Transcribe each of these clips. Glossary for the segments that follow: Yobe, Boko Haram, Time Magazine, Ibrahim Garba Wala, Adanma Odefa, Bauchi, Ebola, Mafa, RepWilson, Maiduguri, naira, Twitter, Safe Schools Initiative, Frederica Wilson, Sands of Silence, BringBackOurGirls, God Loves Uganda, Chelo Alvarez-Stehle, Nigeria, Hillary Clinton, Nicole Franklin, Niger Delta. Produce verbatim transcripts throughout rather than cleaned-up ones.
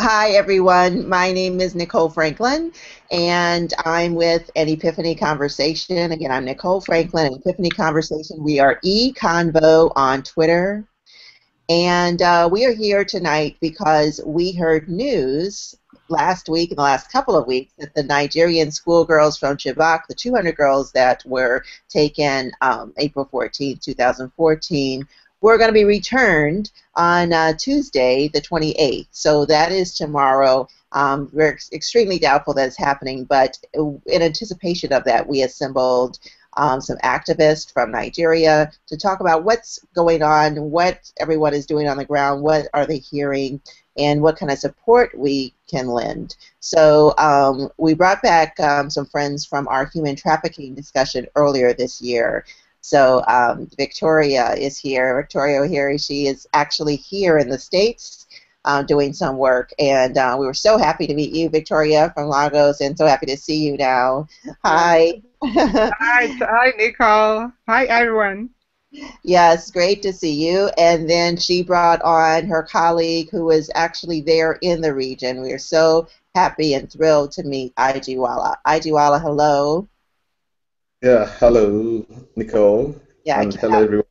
Hi everyone, my name is Nicole Franklin and I'm with an Epiphany Conversation. Again, I'm Nicole Franklin and Epiphany Conversation. We are eConvo on Twitter, and uh, we are here tonight because we heard news last week, in the last couple of weeks, that the Nigerian schoolgirls from Chibok, the two hundred girls that were taken um, April fourteenth, two thousand fourteen, we're going to be returned on uh, Tuesday, the twenty-eighth. So that is tomorrow. Um, we're ex extremely doubtful that it's happening, but in anticipation of that, we assembled um, some activists from Nigeria to talk about what's going on, what everyone is doing on the ground, what are they hearing, and what kind of support we can lend. So um, we brought back um, some friends from our human trafficking discussion earlier this year. So um, Victoria is here. Victoria O'Hare, she is actually here in the States uh, doing some work. And uh, we were so happy to meet you, Victoria, from Lagos, and so happy to see you now. Hi. Hi, hi, Nicole. Hi, everyone. Yes, great to see you. And then she brought on her colleague who is actually there in the region. We are so happy and thrilled to meet Ijiwala. Ijiwala, hello. Yeah, hello, Nicole. Yeah, and cannot, hello,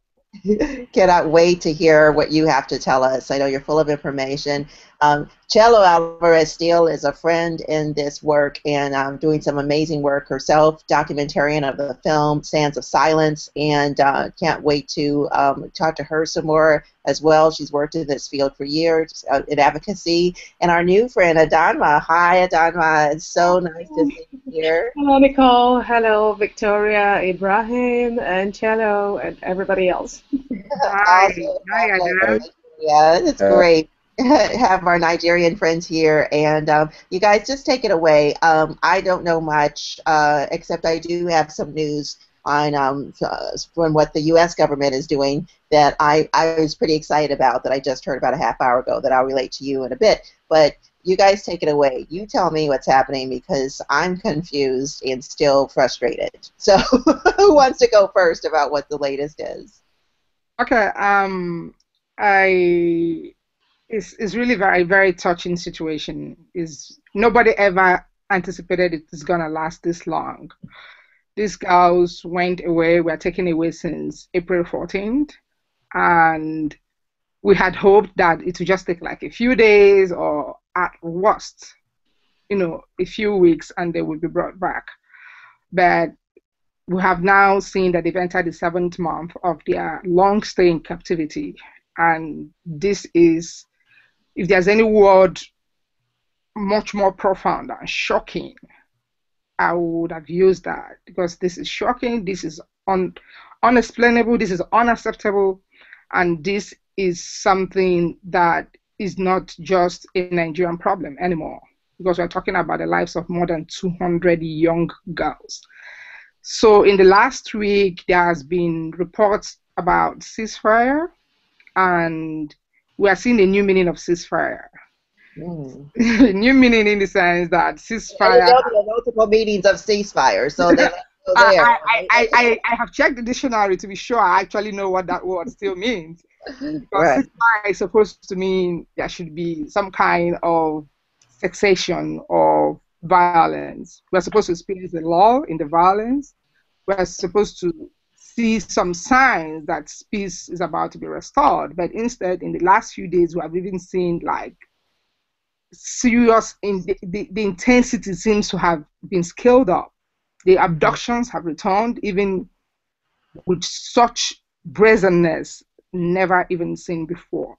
everyone. Cannot wait to hear what you have to tell us. I know you're full of information. Um, Chelo Alvarez-Stehle is a friend in this work and um, doing some amazing work herself, documentarian of the film Sands of Silence, and uh, can't wait to um, talk to her some more as well. She's worked in this field for years uh, in advocacy. And our new friend, Adanma. Hi, Adanma. It's so nice to see you here. Hello, Nicole. Hello, Victoria, Ibrahim, and Chelo, and everybody else. Hi. Awesome. Hi, Adanma. Yeah, it's uh, great. Have our Nigerian friends here, and um, you guys just take it away. Um, I don't know much, uh, except I do have some news on um, from what the U S government is doing that I, I was pretty excited about, that I just heard about a half hour ago, that I'll relate to you in a bit. But you guys take it away. You tell me what's happening, because I'm confused and still frustrated. So who wants to go first about what the latest is? Okay. Um, I... It's, it's really a very, very touching situation. Is nobody ever anticipated it was going to last this long. These girls went away, were taken away since April fourteenth, and we had hoped that it would just take like a few days or at worst, you know, a few weeks, and they would be brought back. But we have now seen that they've entered the seventh month of their long stay in captivity, and this is, if there's any word much more profound and shocking, I would have used that, because this is shocking, this is un unexplainable, this is unacceptable, and this is something that is not just a Nigerian problem anymore, because we're talking about the lives of more than two hundred young girls. So in the last week, there has been reports about ceasefire, and we are seeing a new meaning of ceasefire. Mm. A new meaning in the sense that ceasefire. And there are multiple meanings of ceasefire, so there. I, I, I, I, I have checked the dictionary to be sure I actually know what that word still means. Because right. Ceasefire is supposed to mean there should be some kind of cessation of violence. We're supposed to experience the law in the violence. We're supposed to see some signs that peace is about to be restored, but instead, in the last few days, we have even seen like serious. In the, the, the intensity seems to have been scaled up. The abductions have returned, even with such brazenness never even seen before.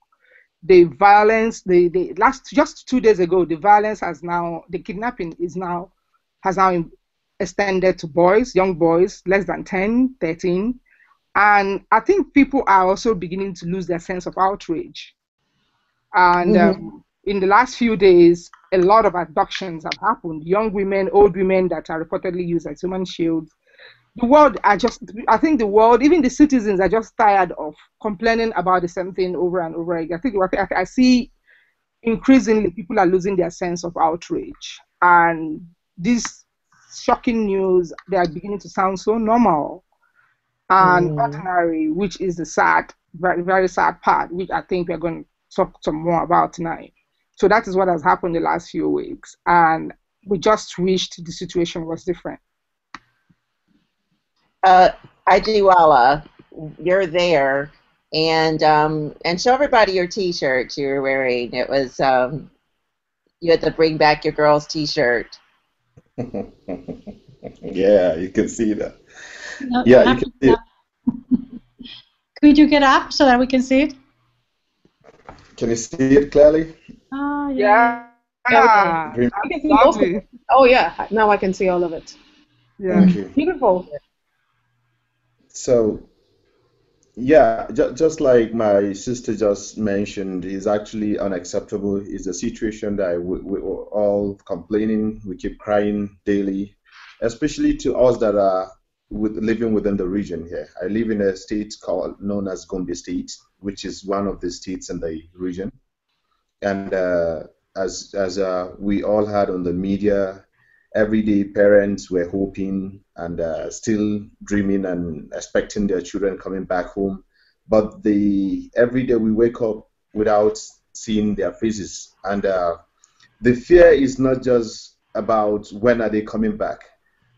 The violence, the the last just two days ago, the violence has now, the kidnapping is now has now. extended to boys, young boys, less than ten, thirteen. And I think people are also beginning to lose their sense of outrage. And mm-hmm. um, in the last few days, a lot of abductions have happened. Young women, old women that are reportedly used as human shields. The world are just, I think the world, even the citizens are just tired of complaining about the same thing over and over again. I think I see increasingly people are losing their sense of outrage. And this shocking news, they are beginning to sound so normal and mm. ordinary, which is the sad, very, very sad part, which I think we're going to talk some more about tonight. So that is what has happened the last few weeks. And we just wished the situation was different. Uh, Ijiwala, you're there. And um, and show everybody your T-shirt you were wearing. It was, um, you had to bring back your girls' T-shirt. Yeah, you can see that. No, yeah, you can see it. Could you get up so that we can see it? Can you see it clearly? Oh, yeah. Yeah. Yeah. I can see most of it. Oh, yeah. Now I can see all of it. Yeah. Thank you. Beautiful. So, yeah, ju just like my sister just mentioned, is actually unacceptable. It's a situation that we, we were all complaining. We keep crying daily, especially to us that are with, living within the region here. I live in a state called known as Gombe State, which is one of the states in the region. And uh, as as uh, we all had on the media, everyday parents were hoping and uh, still dreaming and expecting their children coming back home. But the, every day we wake up without seeing their faces. And uh, the fear is not just about when are they coming back.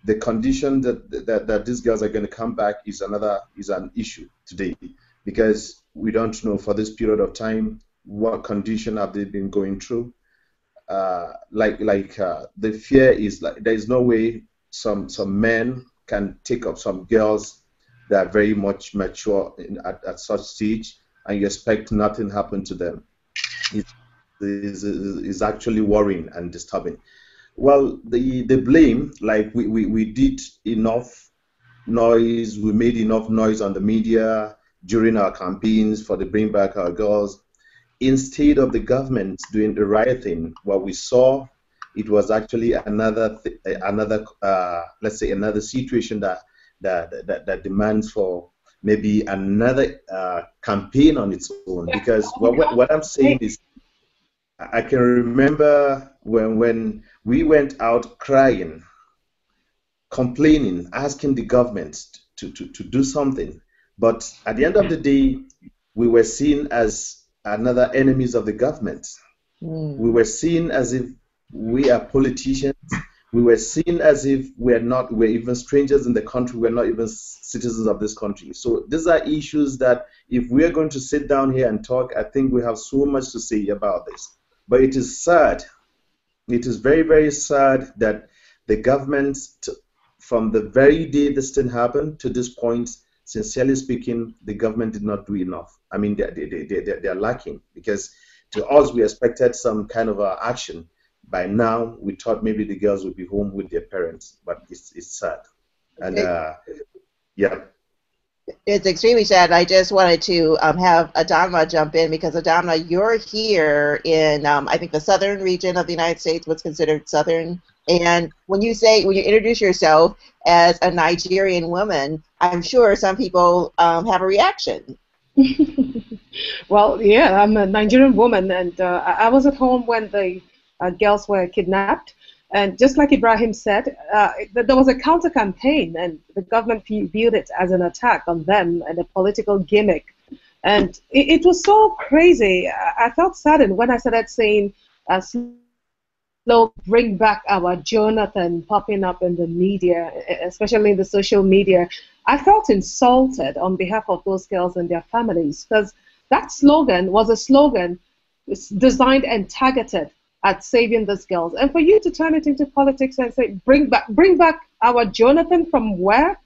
The condition that, that, that these girls are going to come back is another is an issue today, because we don't know for this period of time what condition have they been going through. Uh, like like uh, the fear is like there is no way some some men can take up some girls that are very much mature in, at, at such stage, and you expect nothing happen to them. It is is actually worrying and disturbing. Well, the the blame, like we, we we did enough noise, we made enough noise on the media during our campaigns for the bring back our girls. Instead of the government doing the right thing, what we saw, it was actually another, another, uh, let's say, another situation that that that, that demands for maybe another uh, campaign on its own. Because what, what what I'm saying is, I can remember when when we went out crying, complaining, asking the government to to to do something, but at the end of the day, we were seen as another enemies of the government. Mm. We were seen as if we are politicians. We were seen as if we are not, we're even strangers in the country. We're not even citizens of this country. So these are issues that if we are going to sit down here and talk, I think we have so much to say about this. But it is sad. It is very, very sad that the government, from the very day this thing happened to this point, sincerely speaking, the government did not do enough. I mean, they they they they are lacking, because to us we expected some kind of uh, action. By now, we thought maybe the girls would be home with their parents, but it's it's sad, and uh, yeah, it's extremely sad. I just wanted to um, have Adanma jump in, because Adanma, you're here in um, I think the southern region of the United States, what's considered southern. And when you say, when you introduce yourself as a Nigerian woman, I'm sure some people um, have a reaction. Well, yeah, I'm a Nigerian woman, and uh, I was at home when the uh, girls were kidnapped. And just like Ibrahim said, uh, it, there was a counter campaign, and the government viewed it as an attack on them and a political gimmick. And it, it was so crazy. I, I felt saddened when I started saying, uh, so bring back our Jonathan popping up in the media, especially in the social media. I felt insulted on behalf of those girls and their families, because that slogan was a slogan designed and targeted at saving those girls. And for you to turn it into politics and say, bring back, bring back our Jonathan, from where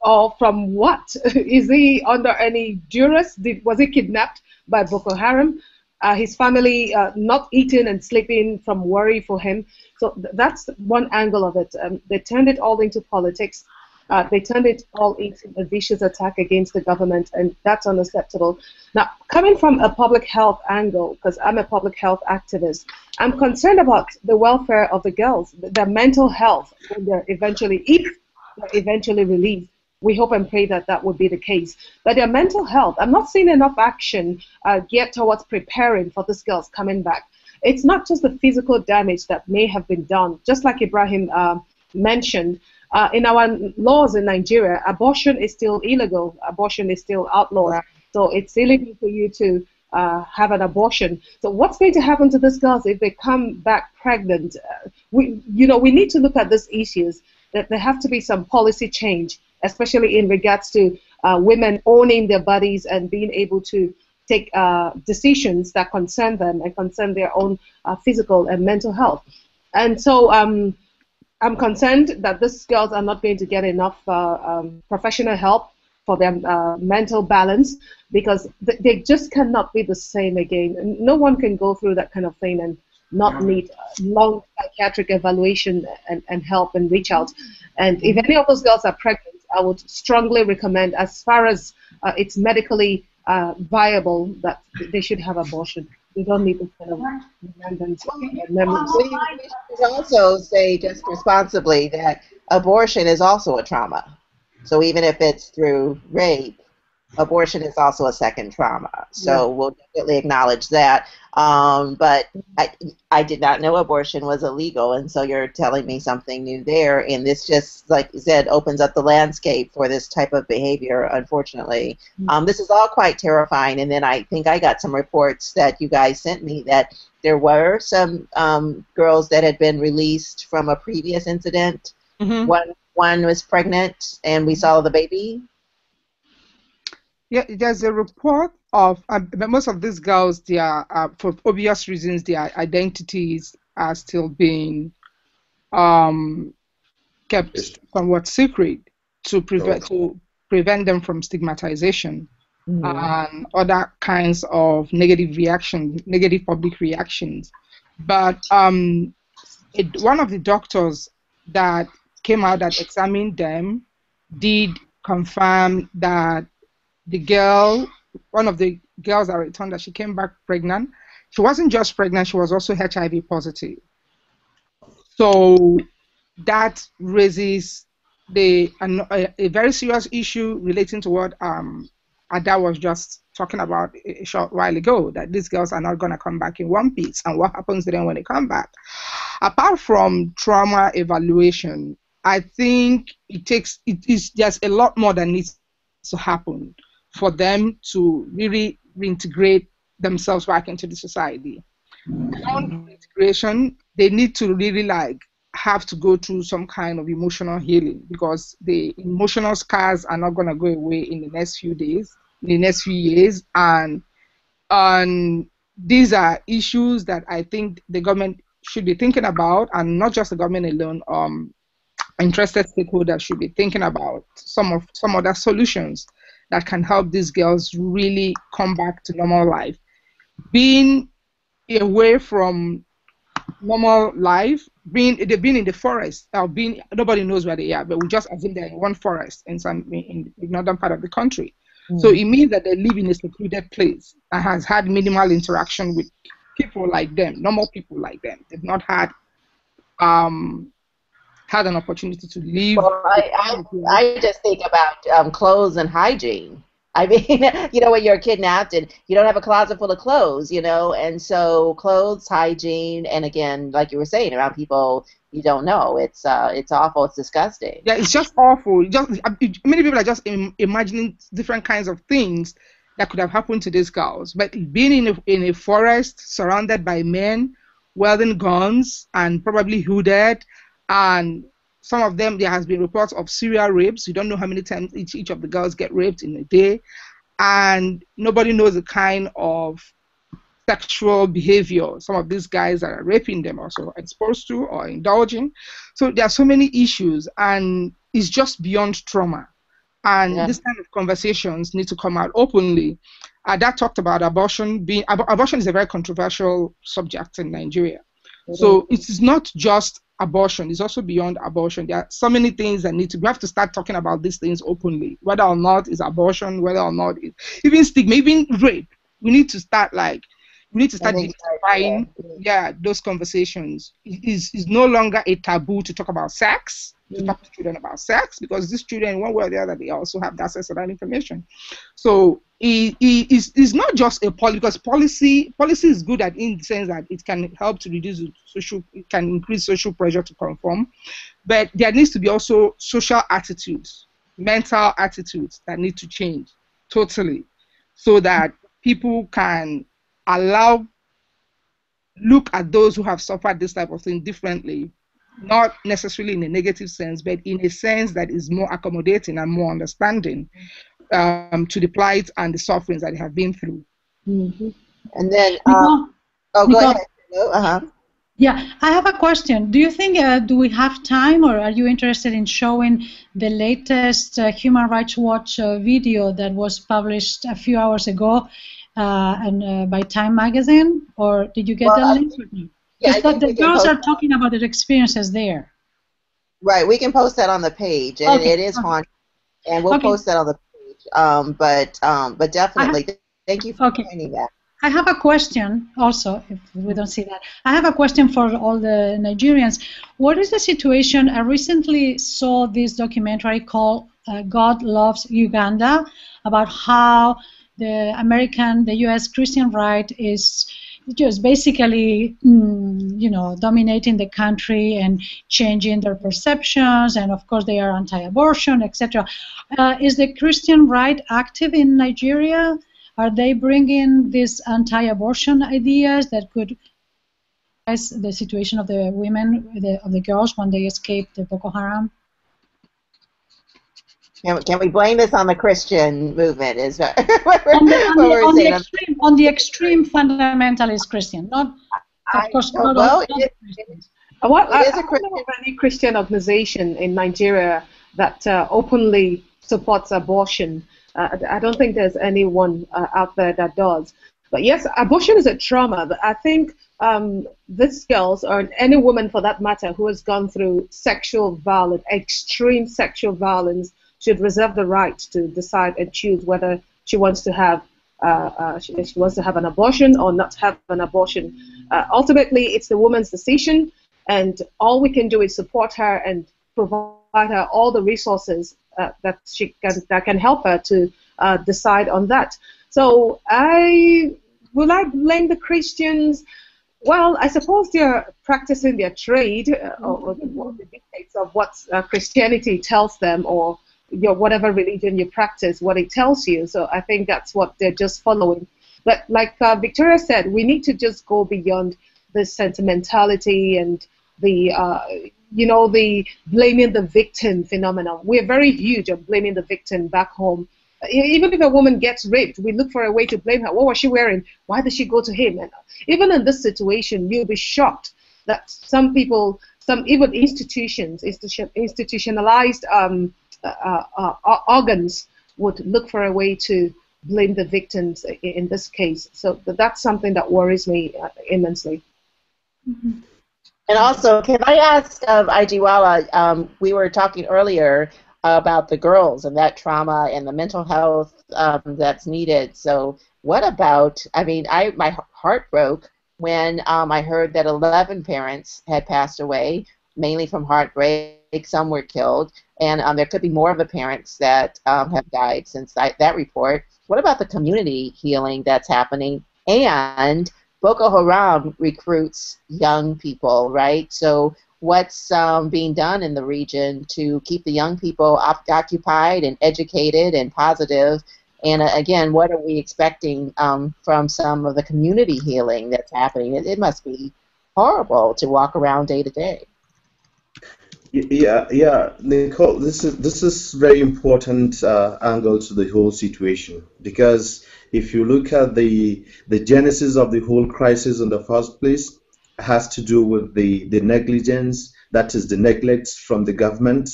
or from what? Is he under any duress? Did, was he kidnapped by Boko Haram? Uh, his family uh, not eating and sleeping from worry for him. So th that's one angle of it. Um, they turned it all into politics. Uh, they turned it all into a vicious attack against the government, and that's unacceptable. Now, coming from a public health angle, because I'm a public health activist, I'm concerned about the welfare of the girls, their mental health, when they're eventually, if they're eventually relieved. We hope and pray that that would be the case. But their mental health, I'm not seeing enough action uh, geared towards preparing for these girls coming back. It's not just the physical damage that may have been done. Just like Ibrahim uh, mentioned, uh, in our laws in Nigeria, abortion is still illegal. Abortion is still outlawed. Right. So it's illegal for you to uh, have an abortion. So what's going to happen to these girls if they come back pregnant? Uh, we, you know, we need to look at these issues. That there have to be some policy change, especially in regards to uh, women owning their bodies and being able to take uh, decisions that concern them and concern their own uh, physical and mental health. And so um, I'm concerned that these girls are not going to get enough uh, um, professional help for their uh, mental balance, because th they just cannot be the same again. And no one can go through that kind of thing and not need long psychiatric evaluation and, and help and reach out. And if any of those girls are pregnant, I would strongly recommend, as far as uh, it's medically uh, viable, that they should have abortion. We don't need this kind of remembrance. We should also say just responsibly that abortion is also a trauma. So even if it's through rape, abortion is also a second trauma, so yeah. We'll definitely acknowledge that. Um, but I, I did not know abortion was illegal, and so you're telling me something new there. And this just, like you said, opens up the landscape for this type of behavior, unfortunately. Mm-hmm. um, this is all quite terrifying. And then I think I got some reports that you guys sent me that there were some um, girls that had been released from a previous incident. Mm-hmm. One, one was pregnant, and we saw the baby. Yeah, there's a report of uh, most of these girls. They are, uh, for obvious reasons, their identities are still being um, kept somewhat secret to prevent to prevent them from stigmatization mm-hmm. and other kinds of negative reaction, negative public reactions. But um, it, one of the doctors that came out that examined them did confirm that. The girl, one of the girls that returned, that she came back pregnant. She wasn't just pregnant, she was also H I V positive. So that raises the, a, a very serious issue relating to what um, Ada was just talking about a short while ago, that these girls are not going to come back in one piece, and what happens to them when they come back. Apart from trauma evaluation, I think it takes, it is just a lot more than needs to happen for them to really reintegrate themselves back into the society. On reintegration, they need to really like have to go through some kind of emotional healing, because the emotional scars are not going to go away in the next few days, in the next few years, and and these are issues that I think the government should be thinking about, and not just the government alone. Um, interested stakeholders should be thinking about some of some other solutions that can help these girls really come back to normal life. Being away from normal life, being they've been in the forest, or being nobody knows where they are, but we just assume they're in one forest in some in the northern part of the country. Mm. So it means that they live in a secluded place that has had minimal interaction with people like them, normal people like them. They've not had um, had an opportunity to leave. Well, I, I, I just think about um, clothes and hygiene. I mean, you know, when you're kidnapped and you don't have a closet full of clothes, you know, and so clothes, hygiene, and again, like you were saying, around people you don't know. It's uh, it's awful. It's disgusting. Yeah, it's just awful. Just many people are just im imagining different kinds of things that could have happened to these girls. But being in a, in a forest surrounded by men wielding guns and probably hooded, and some of them, there has been reports of serial rapes. You don't know how many times each, each of the girls get raped in a day. And nobody knows the kind of sexual behavior some of these guys that are raping them also exposed to or indulging. So there are so many issues, and it's just beyond trauma. And yeah. This kind of conversations need to come out openly. Ada talked about abortion being, ab abortion is a very controversial subject in Nigeria. Mm-hmm. So it is not just abortion, is also beyond abortion. There are so many things that need to, we have to start talking about these things openly, whether or not it's abortion, whether or not it's, even stigma, even rape. We need to start like, we need to start demystifying, yeah, those conversations. It is, it's no longer a taboo to talk about sex, to talk to children about sex, because these children, one way or the other, they also have access to that information. So it is it, not just a policy, because policy policy is good at in the sense that it can help to reduce social, it can increase social pressure to conform, but there needs to be also social attitudes, mental attitudes that need to change totally, so that people can allow, look at those who have suffered this type of thing differently, not necessarily in a negative sense, but in a sense that is more accommodating and more understanding um, to the plight and the sufferings that they have been through. Mm-hmm. And then, um, oh, go ahead. No, uh-huh. Yeah, I have a question. Do you think, uh, do we have time, or are you interested in showing the latest uh, Human Rights Watch uh, video that was published a few hours ago uh, and uh, by Time Magazine? Or did you get well, the link? Think, yeah, I think the girls are talking about their experiences there. Right, we can post that on the page, and okay. it is okay. haunting, and we'll okay. post that on the page. Um, but, um, but definitely, have, thank you for okay. finding that. I have a question also, if we don't see that. I have a question for all the Nigerians. What is the situation? I recently saw this documentary called uh, God Loves Uganda, about how the American, the U S Christian right is just basically, mm, you know, dominating the country and changing their perceptions, and of course they are anti-abortion, et cetera. Uh, is the Christian right active in Nigeria? Are they bringing these anti-abortion ideas that could address the situation of the women, the, of the girls when they escape the Boko Haram? Can, can we blame this on the Christian movement? Is that what we're, on the, on what the, we're on saying? The extreme, on the extreme fundamentalist Christian, not of I course not well, all it, Christians. It, what, it I, is I, a Christian. I don't know of any Christian organization in Nigeria that uh, openly supports abortion. Uh, I don't think there's anyone uh, out there that does. But yes, abortion is a trauma. I think um, these girls, or any woman for that matter, who has gone through sexual violence, extreme sexual violence, should reserve the right to decide and choose whether she wants to have uh, uh, she, she wants to have an abortion or not have an abortion. Uh, ultimately, it's the woman's decision, and all we can do is support her and provide her all the resources Uh, that she can, that can help her to uh, decide on that. So I will I blame the Christians? Well, I suppose they're practicing their trade uh, or, or the dictates of what uh, Christianity tells them, or your whatever religion you practice, what it tells you. So I think that's what they're just following. But like uh, Victoria said, we need to just go beyond the sentimentality and the uh, you know, the blaming the victim phenomenon. We're very huge on blaming the victim back home. Even if a woman gets raped, we look for a way to blame her. What was she wearing? Why did she go to him? And even in this situation, you'll be shocked that some people, some even institutions, institutionalized um, uh, uh, uh, organs would look for a way to blame the victims in this case. So that's something that worries me immensely. Mm-hmm. And also, can I ask of Ijiwala, um, we were talking earlier about the girls and that trauma and the mental health um, that's needed. So what about, I mean, I my heart broke when um, I heard that eleven parents had passed away, mainly from heartbreak. Some were killed. And um, there could be more of the parents that um, have died since that, that report. What about the community healing that's happening? And Boko Haram recruits young people, right? So what's um, being done in the region to keep the young people op occupied and educated and positive? And uh, again, what are we expecting um, from some of the community healing that's happening? It, it must be horrible to walk around day to day. Yeah, yeah, Nicole, this is this is very important uh, angle to the whole situation, because if you look at the the genesis of the whole crisis in the first place, has to do with the the negligence, that is the neglect from the government.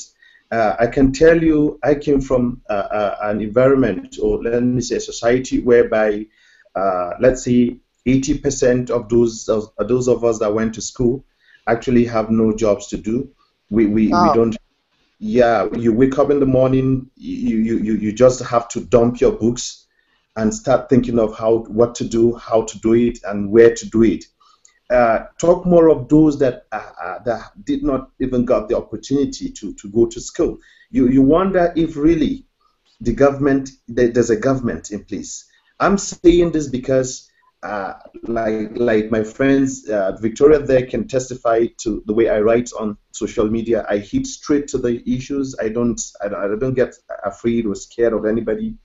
Uh, I can tell you, I came from uh, uh, an environment, or let me say, a society whereby, uh, let's say, eighty percent of those of those of us that went to school actually have no jobs to do. We we, wow. we don't. Yeah, you wake up in the morning. You, you you just have to dump your books and start thinking of how what to do, how to do it, and where to do it. Uh, talk more of those that uh, that did not even got the opportunity to to go to school. You you wonder if really the government there's a government in place. I'm saying this because uh, like like my friends uh, Victoria there can testify to the way I write on social media. I hit straight to the issues. I don't I don't get afraid or scared of anybody.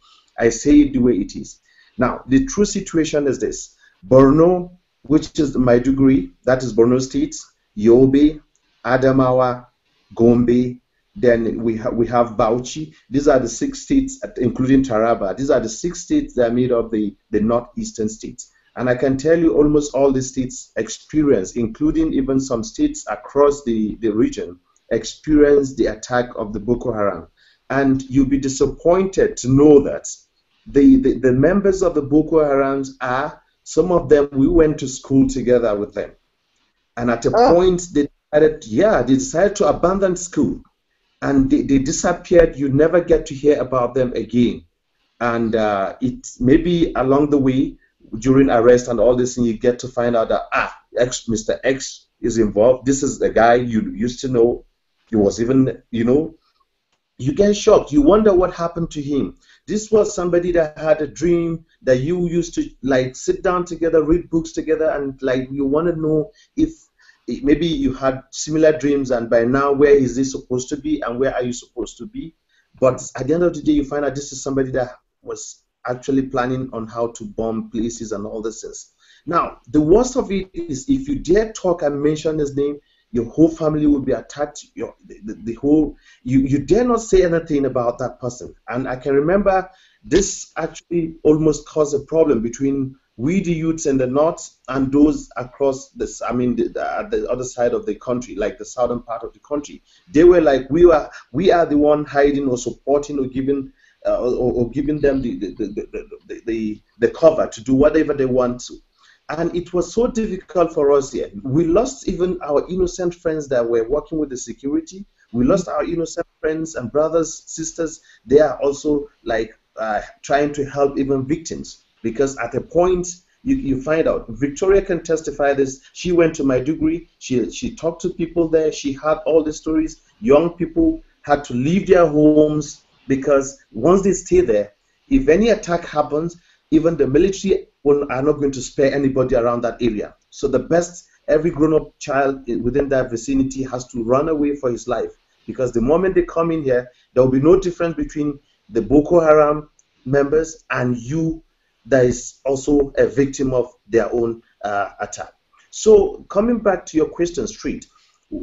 I say it the way it is. Now, the true situation is this. Borno, which is Maiduguri, that is Borno State, Yobe, Adamawa, Gombe, then we, ha we have Bauchi. These are the six states, including Taraba. These are the six states that are made up the, the northeastern states. And I can tell you almost all the states experience, including even some states across the, the region, experience the attack of the Boko Haram. And you'll be disappointed to know that the, the, the members of the Boko Harams are, some of them, we went to school together with them. And at a oh. point, they decided, yeah, they decided to abandon school. And they, they disappeared. You never get to hear about them again. And uh, it maybe along the way, during arrest and all this, and you get to find out that, ah, X, Mister X is involved. This is the guy you used to know. He was even, you know, you get shocked. You wonder what happened to him. This was somebody that had a dream that you used to, like, sit down together, read books together, and, like, you want to know if maybe you had similar dreams, and by now, where is this supposed to be, and where are you supposed to be? But at the end of the day, you find out this is somebody that was actually planning on how to bomb places and all this is. Now, the worst of it is if you dare talk and mention his name, your whole family will be attacked. Your, the, the whole, you, you dare not say anything about that person. And I can remember this actually almost caused a problem between we, the youths in the north, and those across this, I mean, the, the, the other side of the country, like the southern part of the country. They were like, we, were, we are the one hiding or supporting or giving Uh, or, or giving them the the, the, the, the the cover to do whatever they want to. And it was so difficult for us here. We lost even our innocent friends that were working with the security. We lost our innocent friends and brothers, sisters. They are also like uh, trying to help even victims, because at a point you, you find out. Victoria can testify this. She went to Maiduguri. She, she talked to people there. She had all the stories. Young people had to leave their homes, because once they stay there, if any attack happens, even the military will, are not going to spare anybody around that area. So the best, every grown-up child within that vicinity has to run away for his life, because the moment they come in here, there will be no difference between the Boko Haram members and you that is also a victim of their own uh, attack. So coming back to your question straight,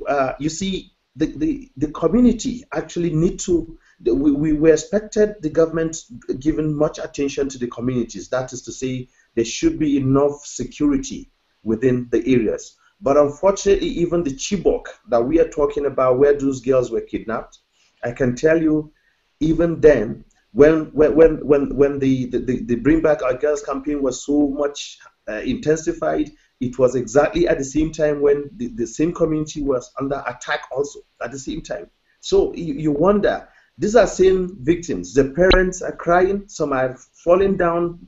uh, you see, the, the, the community actually need to, We, we were expected the government giving much attention to the communities. That is to say, there should be enough security within the areas. But unfortunately, even the Chibok that we are talking about, where those girls were kidnapped, I can tell you, even then, when when when when the the, the Bring Back Our Girls campaign was so much uh, intensified, it was exactly at the same time when the, the same community was under attack also at the same time. So you, you wonder. These are same victims. The parents are crying. Some are falling down,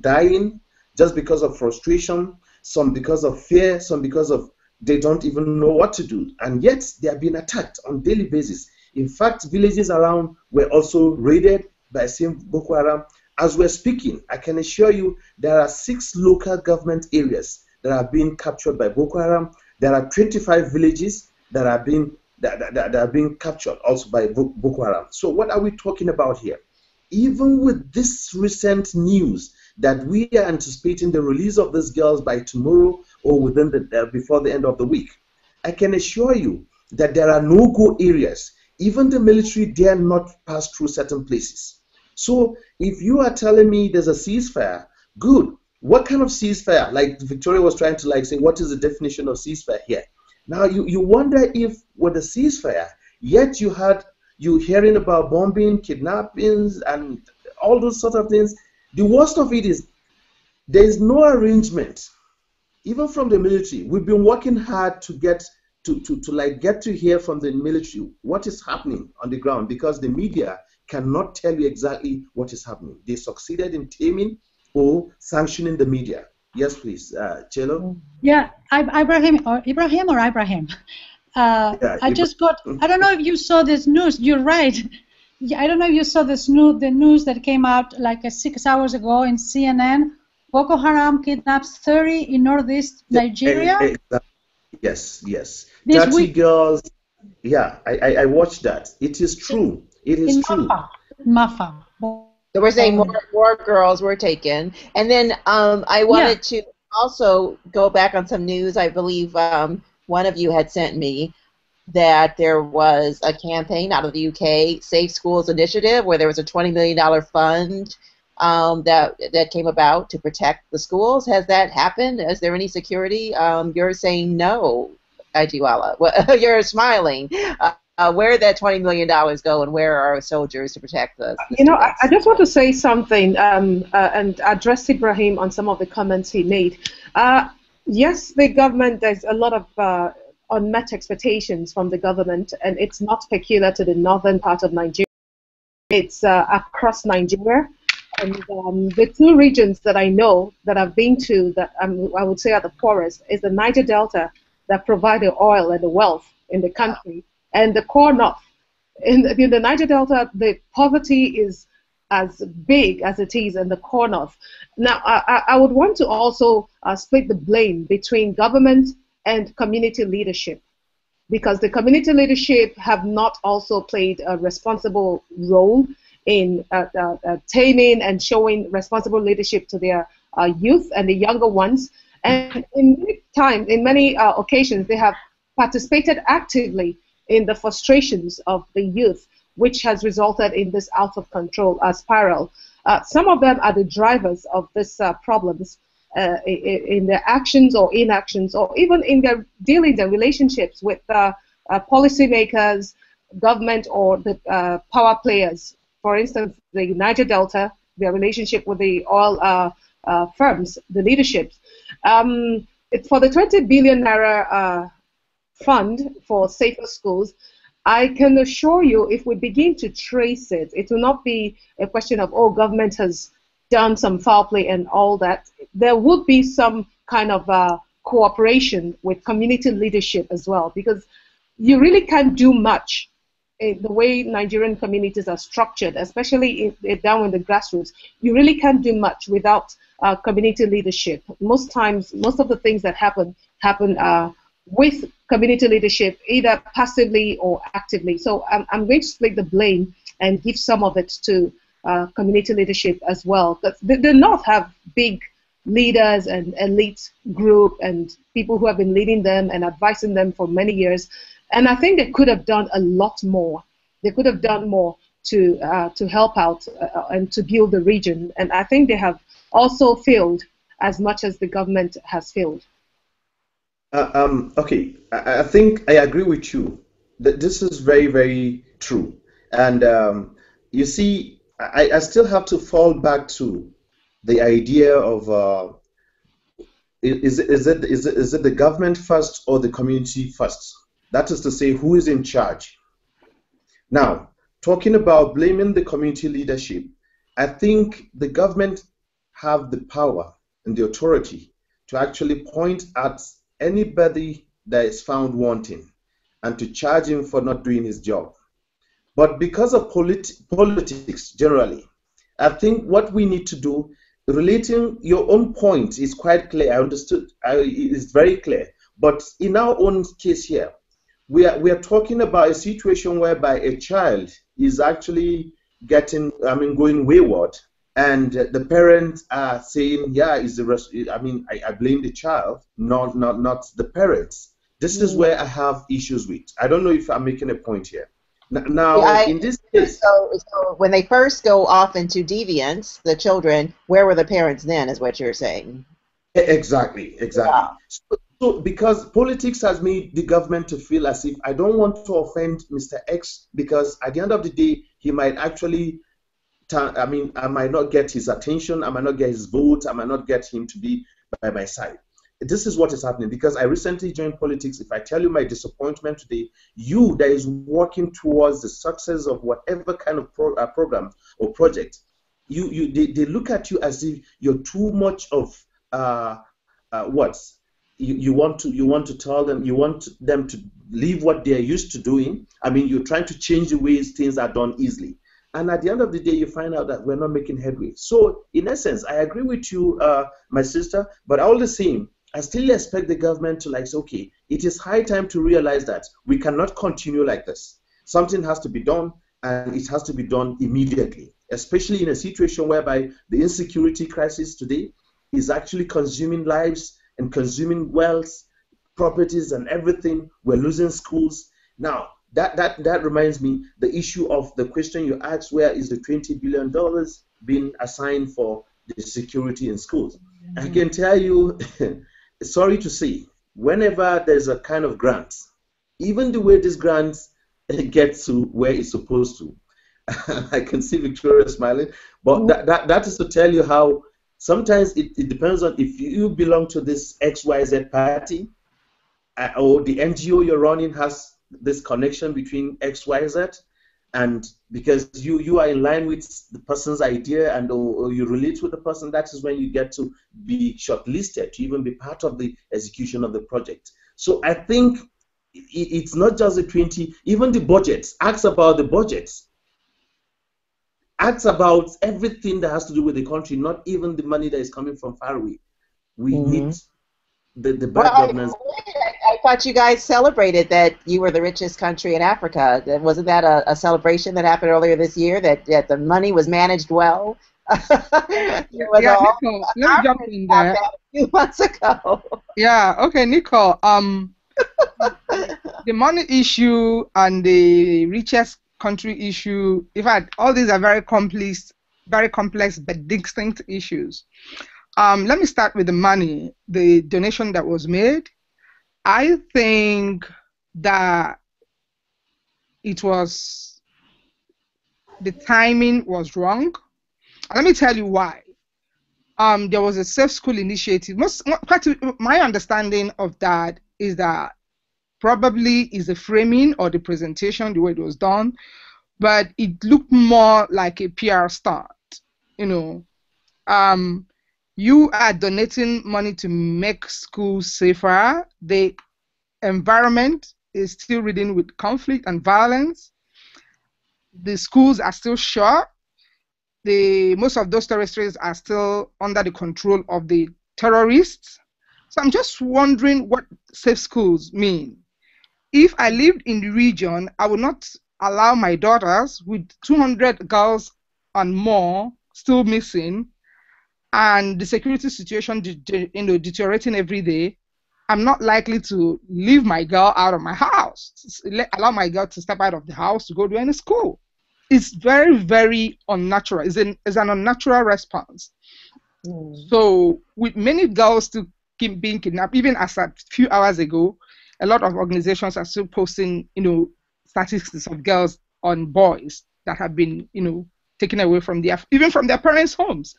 dying, just because of frustration. Some because of fear. Some because of they don't even know what to do. And yet they are being attacked on a daily basis. In fact, villages around were also raided by same Boko Haram. As we're speaking, I can assure you there are six local government areas that are being captured by Boko Haram. There are twenty-five villages that are being That, that, that are being captured also by Boko Haram. So what are we talking about here? Even with this recent news that we are anticipating the release of these girls by tomorrow or within the, uh, before the end of the week, I can assure you that there are no-go areas. Even the military dare not pass through certain places. So if you are telling me there's a ceasefire, good. What kind of ceasefire? Like Victoria was trying to like say, what is the definition of ceasefire here? Now you, you wonder if with a ceasefire, yet you had you hearing about bombing, kidnappings, and all those sort of things. The worst of it is there is no arrangement, even from the military. We've been working hard to get to, to, to like get to hear from the military what is happening on the ground, because the media cannot tell you exactly what is happening. They succeeded in taming or sanctioning the media. Yes, please, uh, Chelo. Yeah, Ibrahim or Ibrahim or Ibrahim. Uh, yeah, I Ibra just got. I don't know if you saw this news. You're right. Yeah, I don't know if you saw this news. The news that came out like uh, six hours ago in C N N. Boko Haram kidnaps thirty in northeast Nigeria. Yeah, exactly. Yes, yes. This thirty week, girls. Yeah, I, I I watched that. It is true. It is in true. Mafa. Mafa. So we're saying more, more girls were taken. And then um, I wanted yeah. to also go back on some news. I believe um, one of you had sent me that there was a campaign out of the U K, Safe Schools Initiative, where there was a twenty million dollar fund um, that that came about to protect the schools. Has that happened? Is there any security? Um, you're saying no, Ijiwala. Well, you're smiling. Uh, Uh, where did that twenty million dollars go, and where are soldiers to protect us? You know, I, I just want to say something um, uh, and address Ibrahim on some of the comments he made. Uh, yes, the government, there's a lot of uh, unmet expectations from the government, and it's not peculiar to the northern part of Nigeria. It's uh, across Nigeria. And um, the two regions that I know that I've been to that um, I would say are the poorest is the Niger Delta that provide the oil and the wealth in the country. And the core north. In, in the Niger Delta, the poverty is as big as it is in the core north. Now, I, I would want to also uh, split the blame between government and community leadership, because the community leadership have not also played a responsible role in uh, uh, uh, taming and showing responsible leadership to their uh, youth and the younger ones. And in many time, in many uh, occasions, they have participated actively in the frustrations of the youth, which has resulted in this out-of-control uh, spiral. Uh, some of them are the drivers of these uh, problems uh, in, in their actions or inactions, or even in their dealing their relationships with uh, uh, policymakers, government, or the uh, power players. For instance, the Niger Delta, their relationship with the oil uh, uh, firms, the leaderships. Um, it, for the twenty billion naira. Uh, fund for safer schools, I can assure you if we begin to trace it, it will not be a question of, oh, government has done some foul play and all that. There would be some kind of uh, cooperation with community leadership as well, because you really can't do much in the way Nigerian communities are structured, especially if, if down in the grassroots. You really can't do much without uh, community leadership. Most times, most of the things that happen, happen uh, with community leadership, either passively or actively. So I'm, I'm going to split the blame and give some of it to uh, community leadership as well. But the, the North have big leaders and elite group and people who have been leading them and advising them for many years. And I think they could have done a lot more. They could have done more to, uh, to help out uh, and to build the region. And I think they have also failed as much as the government has failed. Uh, um, okay, I, I think I agree with you. That this is very, very true. And um, you see, I, I still have to fall back to the idea of uh, is is it is it is it the government first or the community first? That is to say, who is in charge? Now, talking about blaming the community leadership, I think the government have the power and the authority to actually point at anybody that is found wanting and to charge him for not doing his job. But because of politi politics generally, I think what we need to do, relating your own point is quite clear, I understood, I, it's very clear, but in our own case here, we are, we are talking about a situation whereby a child is actually getting, I mean, going wayward, and the parents are saying, yeah, is the I mean, I, I blame the child, not, not, not the parents. This is where I have issues with. I don't know if I'm making a point here. Now, yeah, I, in this case... So, so when they first go off into deviance, the children, where were the parents then, is what you're saying. Exactly, exactly. Wow. So, so because politics has made the government to feel as if I don't want to offend Mister X, because at the end of the day, he might actually... I mean, I might not get his attention, I might not get his vote, I might not get him to be by my side. This is what is happening, because I recently joined politics. If I tell you my disappointment today, you that is working towards the success of whatever kind of pro uh, program or project, you, you they, they look at you as if you're too much of uh, uh, what? You, you want to you want to tell them, you want them to leave what they're used to doing. I mean, you're trying to change the ways things are done easily. And at the end of the day, you find out that we're not making headway. So, in essence, I agree with you, uh, my sister, but all the same, I still expect the government to like say, okay, it is high time to realize that we cannot continue like this. Something has to be done, and it has to be done immediately, especially in a situation whereby the insecurity crisis today is actually consuming lives and consuming wealth, properties, and everything. We're losing schools. Now, that, that, that reminds me, the issue of the question you asked, where is the twenty billion dollars being assigned for the security in schools? Mm-hmm. I can tell you, sorry to say, whenever there's a kind of grant, even the way this grant gets to where it's supposed to, I can see Victoria smiling, but mm-hmm. that, that, that is to tell you how sometimes it, it depends on if you belong to this X Y Z party, uh, or the N G O you're running has this connection between X Y Z, and because you, you are in line with the person's idea and or, or you relate with the person, that is when you get to be shortlisted to even be part of the execution of the project. So I think it, it's not just the twenty, even the budgets. Ask about the budgets. Ask about everything that has to do with the country, not even the money that is coming from far away. We mm-hmm. need the, the bad well, governance. I, I thought you guys celebrated that you were the richest country in Africa. Wasn't that a, a celebration that happened earlier this year, that, that the money was managed well? It was yeah, all Nicole, let me jump in there. A few months ago. Yeah, okay, Nicole. Um, the money issue and the richest country issue, in fact, all these are very complex, very complex but distinct issues. Um, let me start with the money, the donation that was made. I think that it was, the timing was wrong. Let me tell you why. Um, there was a Safe School Initiative. Most, my understanding of that is that probably is the framing or the presentation, the way it was done, but it looked more like a P R stunt. You know, um, you are donating money to make schools safer. The environment is still ridden with conflict and violence. The schools are still shut. The most of those territories are still under the control of the terrorists. So I'm just wondering what safe schools mean. If I lived in the region, I would not allow my daughters with two hundred girls and more still missing, and the security situation de you know, deteriorating every day. I'm not likely to leave my girl out of my house, let, allow my girl to step out of the house to go to any school. It's very, very unnatural. It's an, it's an unnatural response. Mm. So with many girls to keep being kidnapped, even as a few hours ago, a lot of organizations are still posting, you know, statistics of girls and boys that have been, you know, taken away from their, even from their parents' homes.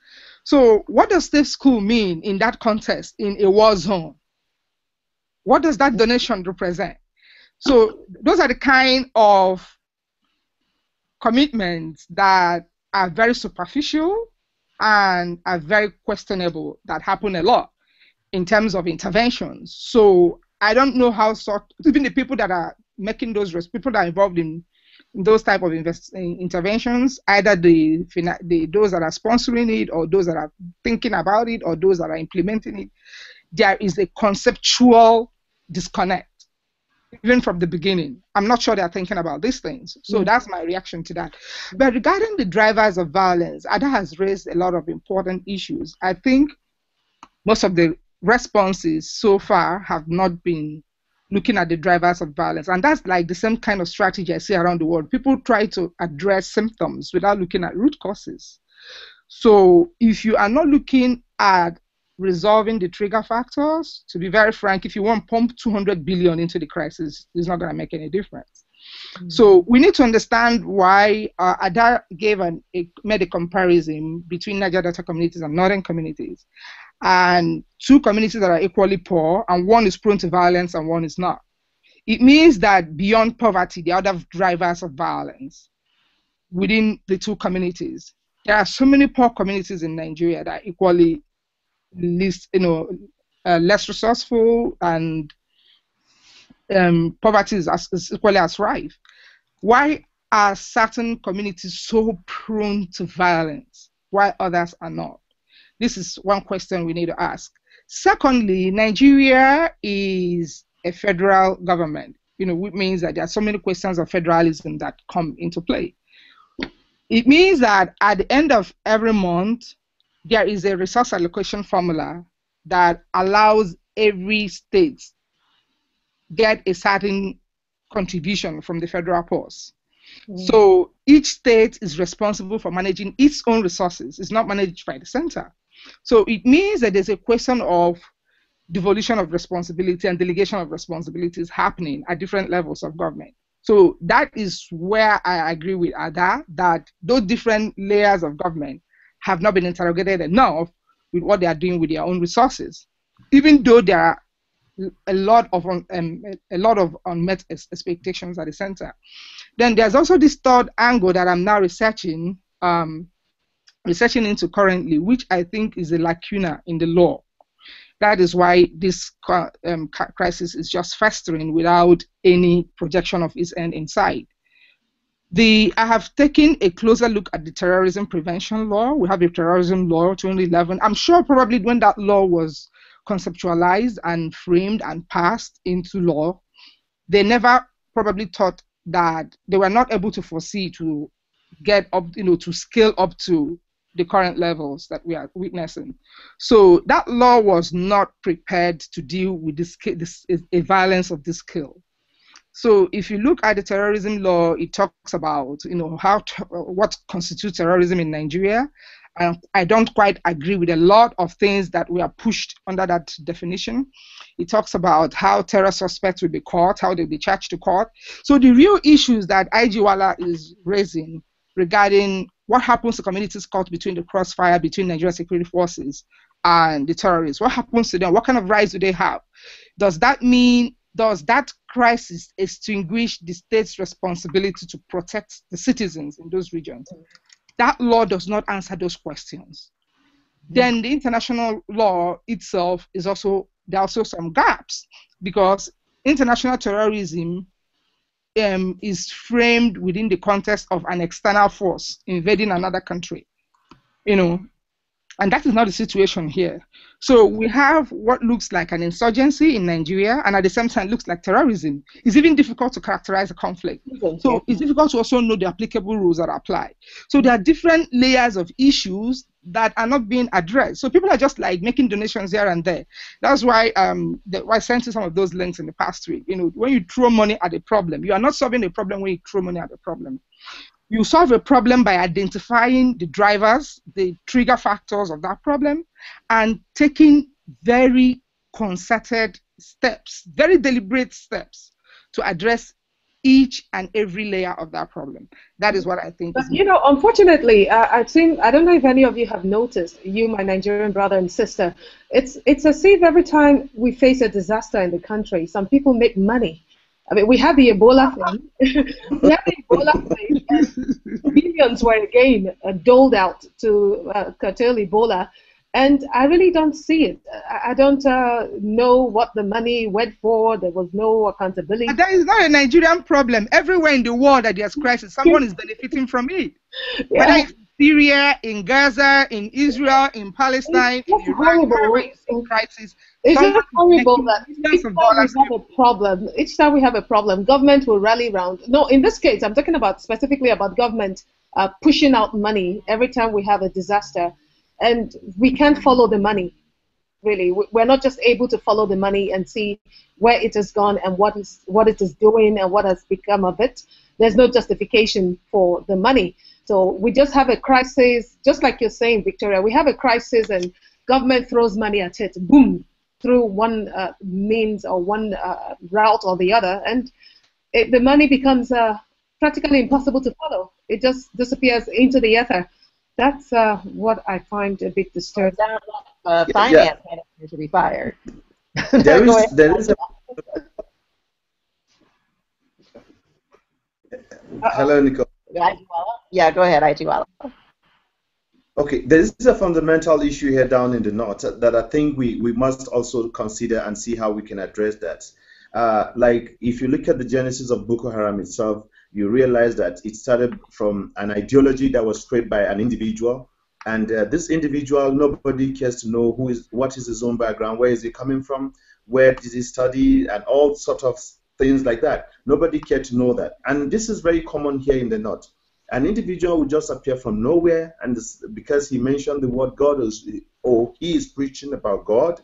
So what does safe school mean in that context, in a war zone? What does that donation represent? So those are the kind of commitments that are very superficial and are very questionable, that happen a lot in terms of interventions. So I don't know how sort, even the people that are making those, people that are involved in, in those type of invest, in interventions, either the, the those that are sponsoring it, or those that are thinking about it, or those that are implementing it, there is a conceptual disconnect, even from the beginning. I'm not sure they're thinking about these things. So mm-hmm. that's my reaction to that. But regarding the drivers of violence, Ada has raised a lot of important issues. I think most of the responses so far have not been looking at the drivers of violence. And that's like the same kind of strategy I see around the world. People try to address symptoms without looking at root causes. So if you are not looking at resolving the trigger factors, to be very frank, if you want to pump two hundred billion dollars into the crisis, it's not going to make any difference. Mm-hmm. So we need to understand why uh, Ada gave an, a, made a comparison between Niger Delta communities and northern communities, and two communities that are equally poor, and one is prone to violence and one is not. It means that beyond poverty, there are other drivers of violence within the two communities. There are so many poor communities in Nigeria that are equally least, you know, uh, less resourceful, and um, poverty is, as, is equally as rife. Why are certain communities so prone to violence, while others are not? This is one question we need to ask. Secondly, Nigeria is a federal government, you know, which means that there are so many questions of federalism that come into play. It means that at the end of every month, there is a resource allocation formula that allows every state get a certain contribution from the federal purse. Mm. So each state is responsible for managing its own resources. It's not managed by the center. So it means that there's a question of devolution of responsibility and delegation of responsibilities happening at different levels of government. So that is where I agree with Ada, that those different layers of government have not been interrogated enough with what they are doing with their own resources, even though there are a lot of um, a lot of unmet expectations at the center. Then there's also this third angle that I'm now researching, um, researching into currently, which I think is a lacuna in the law. That is why this um, crisis is just festering without any projection of its end in sight. The, I have taken a closer look at the terrorism prevention law. We have a terrorism law twenty eleven. I'm sure probably when that law was conceptualized and framed and passed into law, they never probably thought that they were not able to foresee to get up, you know, to scale up to the current levels that we are witnessing. So that law was not prepared to deal with this, this a violence of this scale. So if you look at the terrorism law, it talks about, you know, how to, what constitutes terrorism in Nigeria. And I don't quite agree with a lot of things that were pushed under that definition. It talks about how terror suspects will be caught, how they'll be charged to court. So the real issues that Ijiwala is raising regarding what happens to communities caught between the crossfire between Nigerian security forces and the terrorists, what happens to them? What kind of rights do they have? Does that mean, does that crisis extinguish the state's responsibility to protect the citizens in those regions? That law does not answer those questions. Mm-hmm. Then the international law itself is also, there are also some gaps, because international terrorism um, is framed within the context of an external force invading another country, you know, and that is not the situation here. So we have what looks like an insurgency in Nigeria, and at the same time looks like terrorism. It's even difficult to characterize a conflict. Okay. So it's difficult to also know the applicable rules that apply. So there are different layers of issues that are not being addressed. So people are just like making donations here and there. That's why um, the, I sent you some of those links in the past week. You know, when you throw money at a problem, you are not solving a problem when you throw money at a problem. You solve a problem by identifying the drivers, the trigger factors of that problem, and taking very concerted steps, very deliberate steps to address each and every layer of that problem. That is what I think. But, you know, unfortunately, uh, I've seen, I don't know if any of you have noticed, you, my Nigerian brother and sister, it's, it's as if every time we face a disaster in the country, some people make money. I mean, we had the Ebola thing. We had the Ebola thing, and millions were again uh, doled out to uh, curtail Ebola, and I really don't see it. I, I don't uh, know what the money went for. There was no accountability. That is not a Nigerian problem. Everywhere in the world that there's crisis, someone is benefiting from it. Yeah. Whether it's in Syria, in Gaza, in Israel, in Palestine, it's in Iraq, where it's in crisis. It's just horrible that each time we have a problem, each time we have a problem, government will rally round. No, in this case, I'm talking about specifically about government uh, pushing out money every time we have a disaster, and we can't follow the money, really. We're not just able to follow the money and see where it has gone and what is what it is doing and what has become of it. There's no justification for the money. So we just have a crisis, just like you're saying, Victoria. We have a crisis and government throws money at it, boom, through one uh, means or one uh, route or the other, and it, the money becomes uh, practically impossible to follow. It just disappears into the ether. That's uh, what I find a bit disturbing. Uh, finance yeah. manager to be fired. There is, there is a... Hello, Nicole. Yeah, go ahead, Ijiwala. Okay, there is a fundamental issue here down in the north that I think we, we must also consider and see how we can address that. Uh, like, if you look at the genesis of Boko Haram itself, you realize that it started from an ideology that was created by an individual, and uh, this individual, nobody cares to know who is, what is his own background, where is he coming from, where did he study, and all sorts of things like that. Nobody cared to know that, and this is very common here in the north. An individual will just appear from nowhere, and because he mentioned the word God, or he is preaching about God,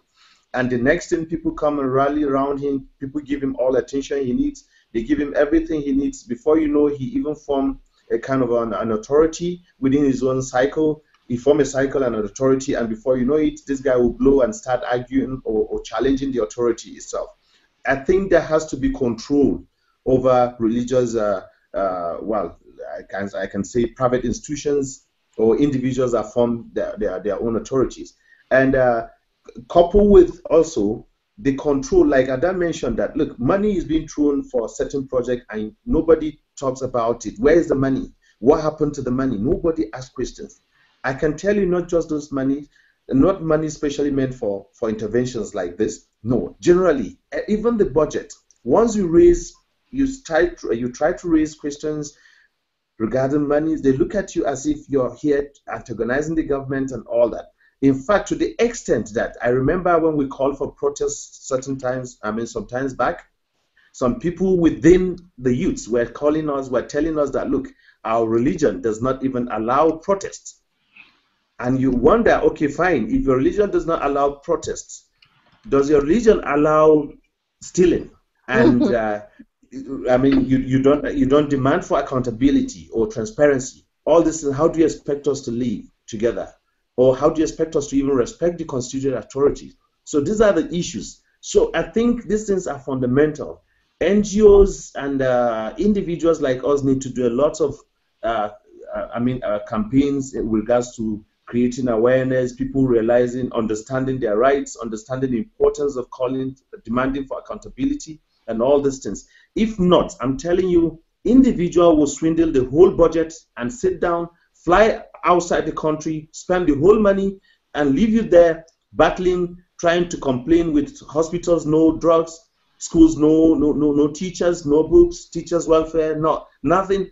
and the next thing people come and rally around him, people give him all attention he needs, they give him everything he needs. Before you know, he even formed a kind of an, an authority within his own cycle. He formed a cycle and an authority, and before you know it, this guy will blow and start arguing or, or challenging the authority itself. I think there has to be control over religious, uh, uh, well, I can, I can say private institutions or individuals that form their, their, their own authorities. And uh, coupled with also the control, like Adam mentioned, that, look, money is being thrown for a certain project and nobody talks about it. Where is the money? What happened to the money? Nobody asks questions. I can tell you not just those money, not money specially meant for, for interventions like this. No, generally, even the budget. Once you raise, you try to, you try to raise questions regarding money, they look at you as if you're here antagonizing the government and all that. In fact, to the extent that I remember when we called for protests certain times, I mean sometimes back, some people within the youths were calling us, were telling us that, look, our religion does not even allow protests. And you wonder, okay, fine, if your religion does not allow protests, does your religion allow stealing? And uh, I mean, you, you don't you don't demand for accountability or transparency. All this is, how do you expect us to live together, or how do you expect us to even respect the constituted authority? So these are the issues. So I think these things are fundamental. N G Os and uh, individuals like us need to do a lot of, uh, I mean, uh, campaigns in regards to creating awareness, people realizing, understanding their rights, understanding the importance of calling, demanding for accountability, and all these things. If not, I'm telling you, individual will swindle the whole budget and sit down, fly outside the country, spend the whole money, and leave you there battling, trying to complain with hospitals, no drugs, schools, no, no, no, no teachers, no books, teachers' welfare, no, nothing.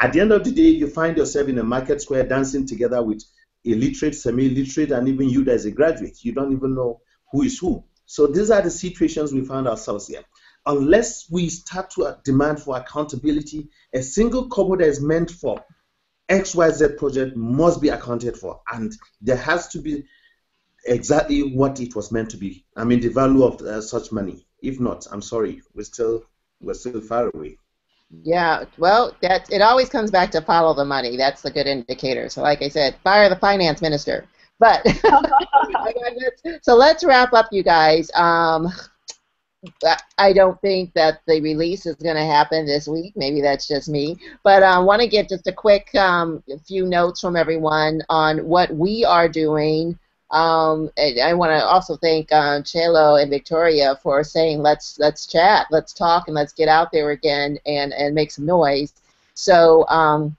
At the end of the day, you find yourself in a market square dancing together with illiterate, semi-illiterate, and even you as a graduate. You don't even know who is who. So these are the situations we found ourselves here. Unless we start to demand for accountability, a single kobo that is meant for X Y Z project must be accounted for, and there has to be exactly what it was meant to be. I mean, the value of uh, such money. If not, I'm sorry, we're still we're still far away. Yeah, well, that it always comes back to follow the money. That's the good indicator. So, like I said, fire the finance minister. But so let's wrap up, you guys. Um, I don't think that the release is going to happen this week. Maybe that's just me. But I want to get just a quick um, few notes from everyone on what we are doing. Um, and I want to also thank uh, Chelo and Victoria for saying let's let's chat, let's talk, and let's get out there again and, and make some noise. So um,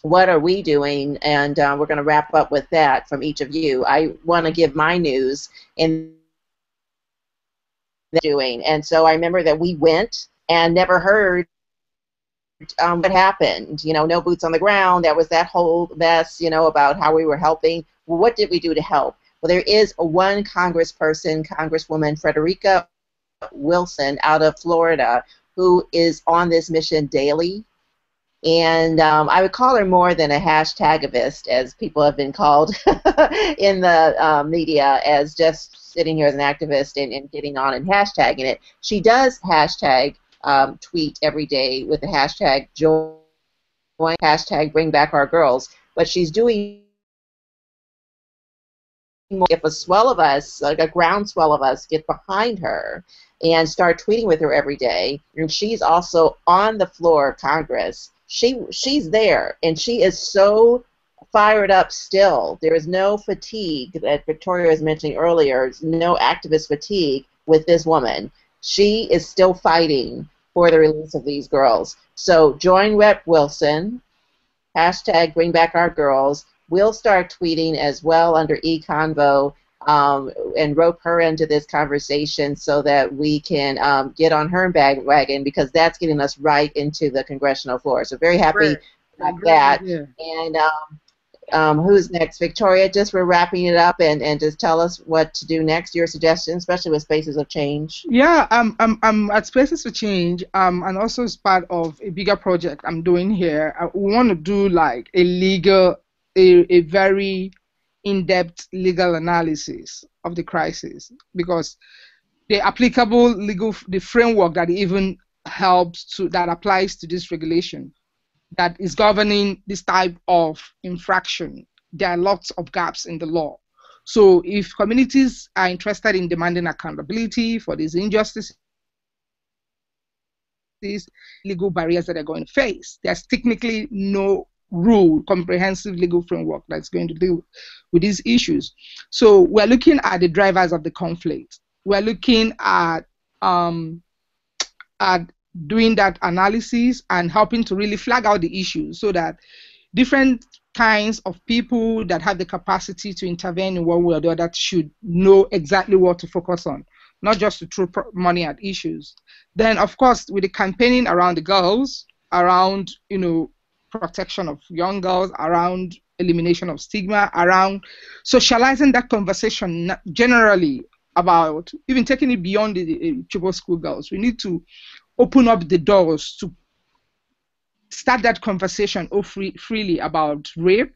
what are we doing? And uh, we're going to wrap up with that from each of you. I want to give my news in doing. And so I remember that we went and never heard um, what happened. You know, no boots on the ground. There was that whole mess, you know, about how we were helping. Well, what did we do to help? Well, there is one congressperson, Congresswoman Frederica Wilson out of Florida, who is on this mission daily. And um, I would call her more than a hashtagivist, as people have been called in the uh, media, as just sitting here as an activist and, and getting on and hashtagging it. She does hashtag um, tweet every day with the hashtag join, hashtag bring back our girls. But she's doing more. If a swell of us, like a groundswell of us, get behind her and start tweeting with her every day, and she's also on the floor of Congress. She, she's there, and she is so fired up still. There is no fatigue that Victoria was mentioning earlier. There's no activist fatigue with this woman. She is still fighting for the release of these girls. So join Rep Wilson, hashtag bring back our girls. We'll start tweeting as well under eConvo um, and rope her into this conversation so that we can um, get on her bandwagon, because that's getting us right into the congressional floor. So very happy sure. about that. Yeah. And um, um, who's next? Victoria, just we're wrapping it up, and, and just tell us what to do next, your suggestions, especially with Spaces of Change. Yeah, um, I'm, I'm at Spaces for Change, um, and also it's part of a bigger project I'm doing here. I, we want to do like a legal, a, a very in-depth legal analysis of the crisis, because the applicable legal, the framework that even helps to, that applies to this regulation that is governing this type of infraction, there are lots of gaps in the law. So if communities are interested in demanding accountability for these injustices, these legal barriers that they're going to face, there's technically no rule, comprehensive legal framework that's going to deal with these issues. So we're looking at the drivers of the conflict. We're looking at um, at doing that analysis and helping to really flag out the issues so that different kinds of people that have the capacity to intervene in one way or the other should know exactly what to focus on, not just to throw money at issues. Then, of course, with the campaigning around the girls, around, you know, protection of young girls, around elimination of stigma, around socializing that conversation generally about even taking it beyond the, the Chibok school girls. We need to open up the doors to start that conversation free, freely about rape,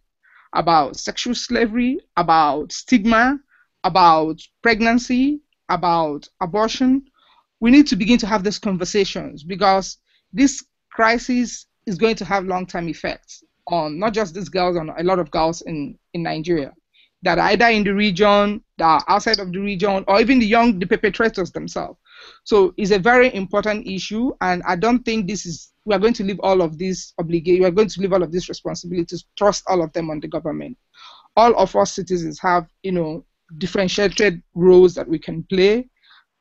about sexual slavery, about stigma, about pregnancy, about abortion. We need to begin to have these conversations, because this crisis is going to have long-term effects on not just these girls, on a lot of girls in, in Nigeria that are either in the region, that are outside of the region, or even the young, the perpetrators themselves. So it's a very important issue, and I don't think this is, we are going to leave all of these obligations, we are going to leave all of these responsibilities, trust all of them on the government. All of us citizens have, you know, differentiated roles that we can play,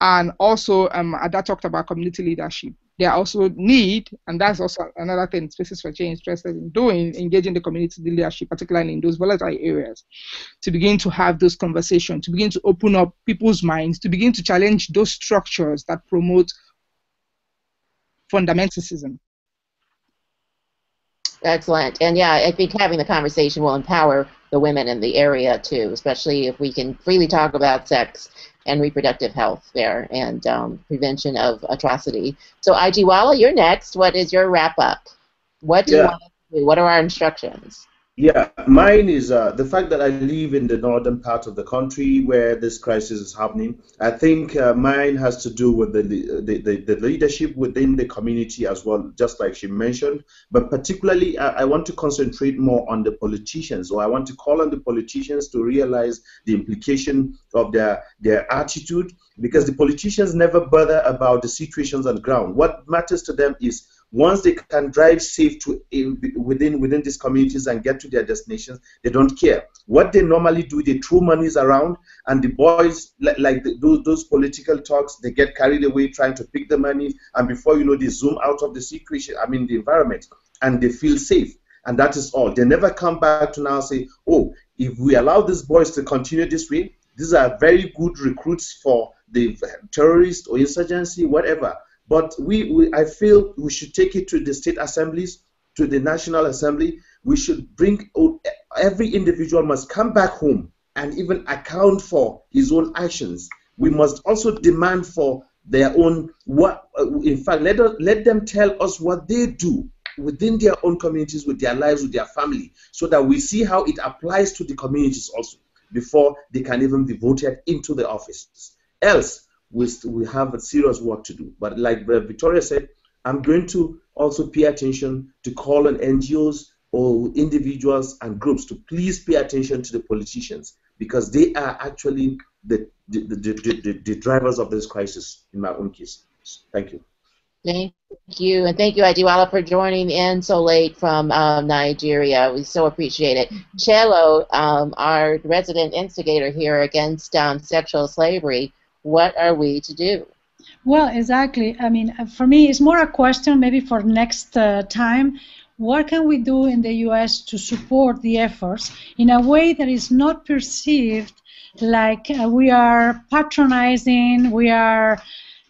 and also, um, Ada talked about community leadership. They also need, and that's also another thing Spaces for Change is interested in doing, engaging the community leadership, particularly in those volatile areas, to begin to have those conversations, to begin to open up people's minds, to begin to challenge those structures that promote fundamentalism. Excellent. And yeah, I think having the conversation will empower the women in the area too, especially if we can freely talk about sex and reproductive health there, and um, prevention of atrocity. So, Ijiwala, you're next. What is your wrap-up? What do yeah. you want to do? What are our instructions? Yeah, mine is uh, the fact that I live in the northern part of the country where this crisis is happening. I think uh, mine has to do with the, the, the, the leadership within the community as well, just like she mentioned. But particularly, I, I want to concentrate more on the politicians. So I want to call on the politicians to realize the implication of their, their attitude, because the politicians never bother about the situations on the ground. What matters to them is, once they can drive safe to within within these communities and get to their destinations, they don't care. What they normally do, they throw monies around, and the boys, like, like the, those, those political talks, they get carried away trying to pick the money, and before you know, they zoom out of the situation, I mean the environment, and they feel safe. And that is all. They never come back to now and say, oh, if we allow these boys to continue this way, these are very good recruits for the terrorist or insurgency, whatever. But we, we, I feel we should take it to the state assemblies, to the National Assembly. We should bring, every individual must come back home and even account for his own actions. We must also demand for their own, what, in fact, let, us, let them tell us what they do within their own communities, with their lives, with their family, so that we see how it applies to the communities also, before they can even be voted into the offices. Else, We, we have a serious work to do. But like Victoria said, I'm going to also pay attention to call on N G Os or individuals and groups to please pay attention to the politicians, because they are actually the, the, the, the, the, the drivers of this crisis in my own case. Thank you. Thank you, and thank you, Ijiwala, for joining in so late from um, Nigeria. We so appreciate it. Chelo, um, our resident instigator here against um, sexual slavery, what are we to do? Well, exactly. I mean, for me, it's more a question maybe for next uh, time. What can we do in the U S to support the efforts in a way that is not perceived like uh, we are patronizing, we are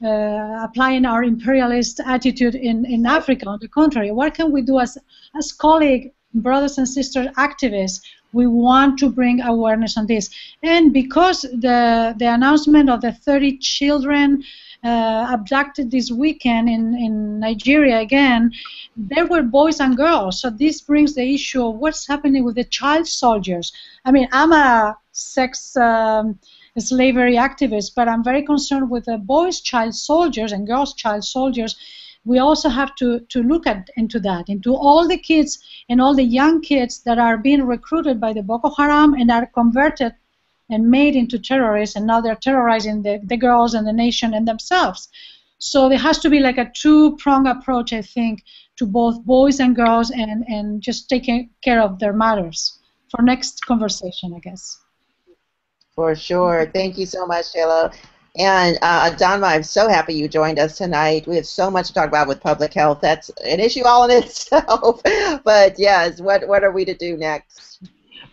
uh, applying our imperialist attitude in, in Africa? On the contrary, what can we do as, as colleagues, brothers and sisters, activists, We want to bring awareness on this. And because the, the announcement of the thirty children uh, abducted this weekend in, in Nigeria again, there were boys and girls. So this brings the issue of what's happening with the child soldiers. I mean, I'm a sex um, slavery activist, but I'm very concerned with the boys' child soldiers and girls' child soldiers. We also have to, to look at into that, into all the kids and all the young kids that are being recruited by the Boko Haram and are converted and made into terrorists, and now they're terrorizing the, the girls and the nation and themselves. So there has to be like a two-pronged approach, I think, to both boys and girls, and, and just taking care of their matters for next conversation, I guess. For sure. Thank you so much, Chelo. And uh, Adanma, I'm so happy you joined us tonight. We have so much to talk about with public health. That's an issue all in itself. But yes, what what are we to do next?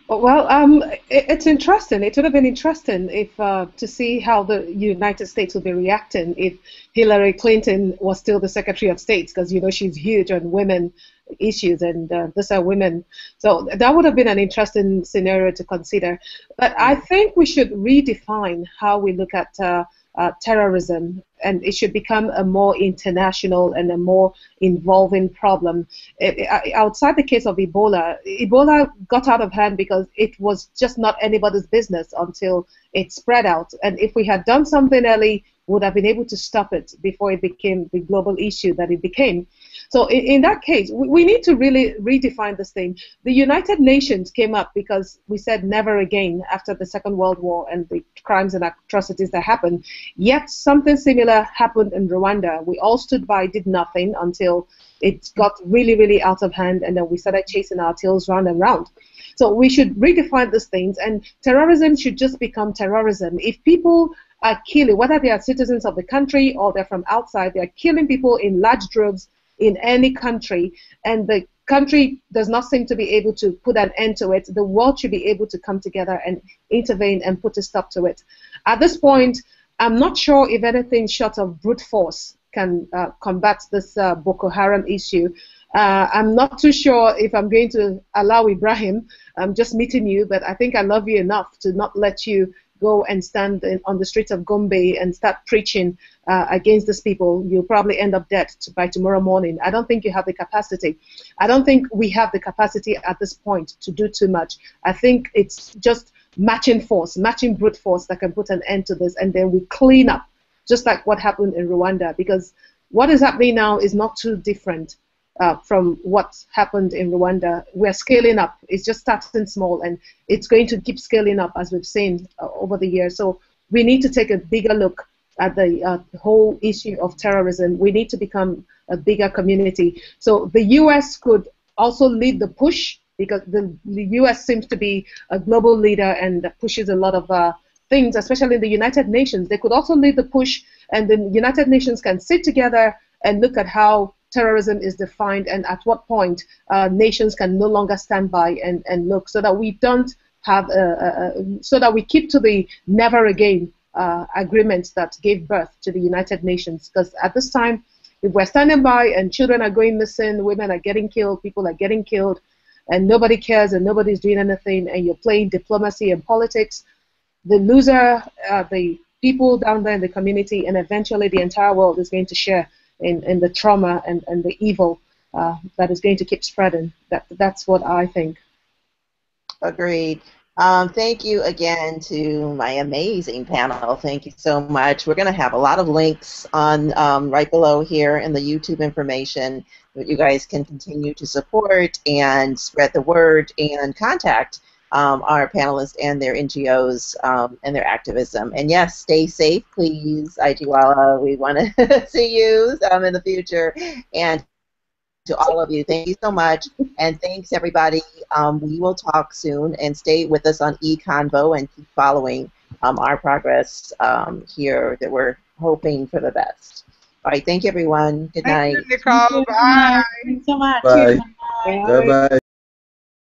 Well, um, it, it's interesting. It would have been interesting if uh, to see how the United States would be reacting if Hillary Clinton was still the Secretary of State, because you know she's huge on women issues, and uh, these are women. So that would have been an interesting scenario to consider. But I think we should redefine how we look at uh, uh, terrorism, and it should become a more international and a more involving problem. It, it, outside the case of Ebola, Ebola got out of hand because it was just not anybody's business until it spread out. And if we had done something early, we would have been able to stop it before it became the global issue that it became. So in, in that case, we, we need to really redefine this thing. The United Nations came up because we said never again after the Second World War and the crimes and atrocities that happened. Yet something similar happened in Rwanda. We all stood by, did nothing until it got really, really out of hand, and then we started chasing our tails round and round. So we should redefine these things, and terrorism should just become terrorism. If people are killing, whether they are citizens of the country or they're from outside, they are killing people in large droves in any country, and the country does not seem to be able to put an end to it, the world should be able to come together and intervene and put a stop to it. At this point, I'm not sure if anything short of brute force can uh, combat this uh, Boko Haram issue. Uh, I'm not too sure if I'm going to allow Ibrahim. I'm just meeting you, but I think I love you enough to not let you go and stand in, on the streets of Gombe and start preaching uh, against these people. You'll probably end up dead by tomorrow morning. I don't think you have the capacity. I don't think we have the capacity at this point to do too much. I think it's just matching force, matching brute force that can put an end to this, and then we clean up, just like what happened in Rwanda, because what is happening now is not too different Uh, from what happened in Rwanda. We're scaling up. It's just starting small, and it's going to keep scaling up, as we've seen uh, over the years. So we need to take a bigger look at the uh, whole issue of terrorism. We need to become a bigger community. So the U S could also lead the push, because the, the U S seems to be a global leader and pushes a lot of uh, things, especially in the United Nations. They could also lead the push, and the United Nations can sit together and look at how terrorism is defined, and at what point uh, nations can no longer stand by and, and look, so that we don't have, a, a, a, so that we keep to the never again uh, agreements that gave birth to the United Nations. Because at this time, if we're standing by and children are going missing, women are getting killed, people are getting killed, and nobody cares and nobody's doing anything, and you're playing diplomacy and politics, the loser are the people down there in the community, and eventually the entire world is going to share In, in the trauma and, and the evil uh, that is going to keep spreading. That, that's what I think. Agreed. Um, thank you again to my amazing panel. Thank you so much. We're going to have a lot of links on um, right below here in the YouTube information that you guys can continue to support and spread the word and contact um, our panelists and their N G Os um, and their activism. And yes, stay safe, please, Ijiwala. We want to see you um, in the future. And to all of you, thank you so much. And thanks, everybody. Um, we will talk soon. And stay with us on eConvo and keep following um, our progress um, here, that we're hoping for the best. All right, thank you, everyone. Good night. Thank you, Nicole. Bye. Thanks so much. Bye. Bye. Bye. Bye.